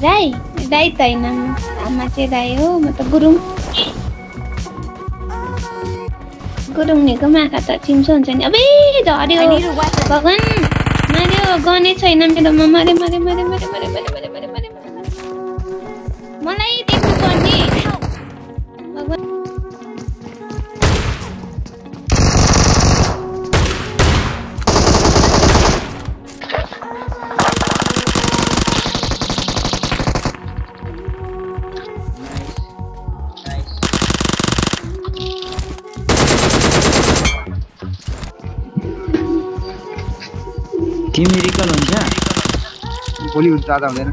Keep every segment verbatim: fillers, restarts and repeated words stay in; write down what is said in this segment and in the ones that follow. Rai, Rai tayo ng amache tayo, matagurong. Gurong ni kumakata chimson chain. Abi, dori ko. Bagan, Maryo, Gun Nai Chaina Aba Maryo, Maryo, Maryo, Maryo, Maryo, Maryo, Maryo, Maryo, Malay dito ko ni. Bagan. Team miracle on ja. Goli ulta da hundaina.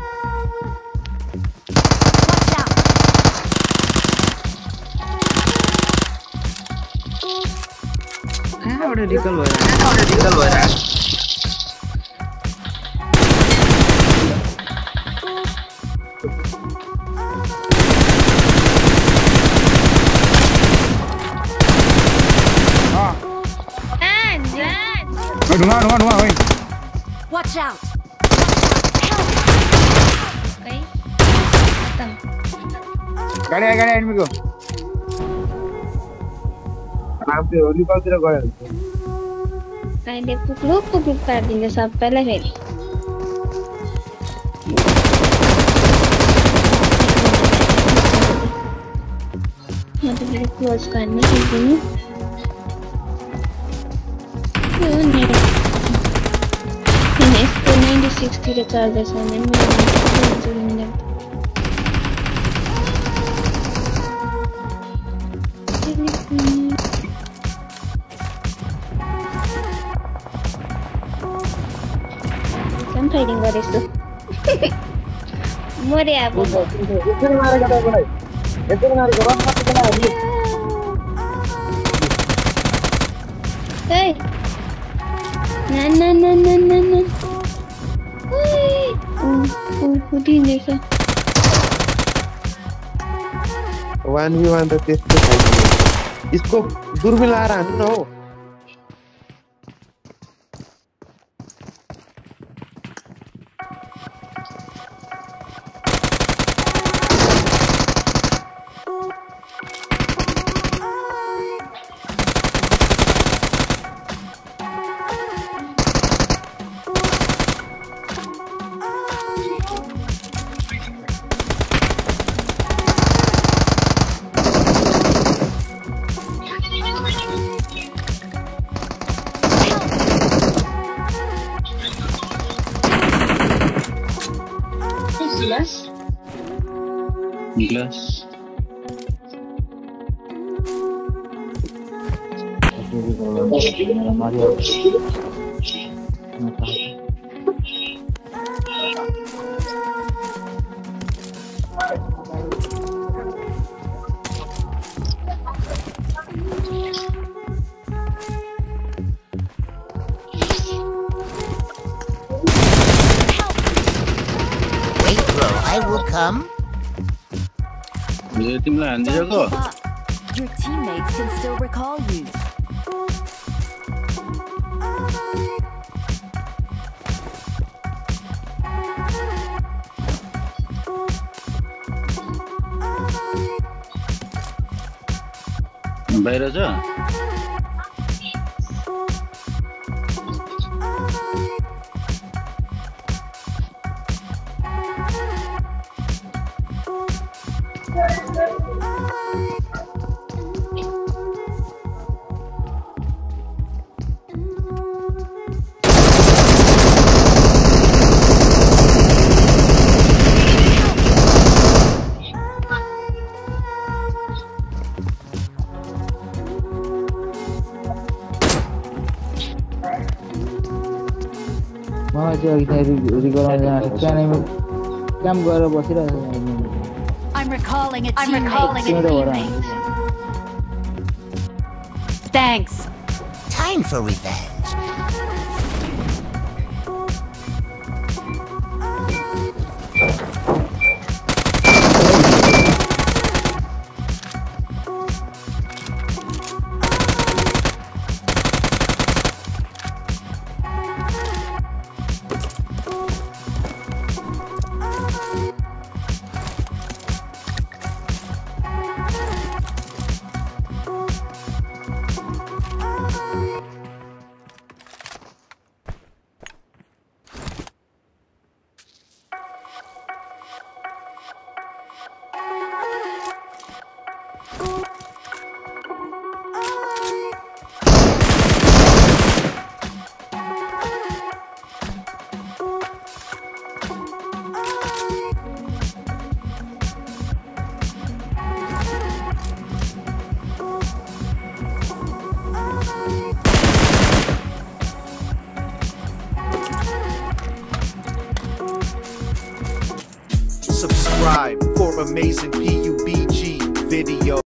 Ha auto recall bhayera. Ha auto recall bhayera. Ha. Ah, jan. Oi dhuma dhuma dhuma oi. Watch out! Okay. Got it, I got it, enemy go. I'm the only one that got it. I'm the only one that got it. I'm the only one that got it. I'm the only ninety sixty recharges and then I'm fighting what is this? More hey! Na na na na na na. What do you need, sir? one v one the test to fight. Isko dur mila raha hai na ho. Glass. Wait, bro, I will come. Your teammates can still recall you. Bairaja. I'm recalling a teammate. Thanks. Time for revenge. subscribe for amazing P U B G videos.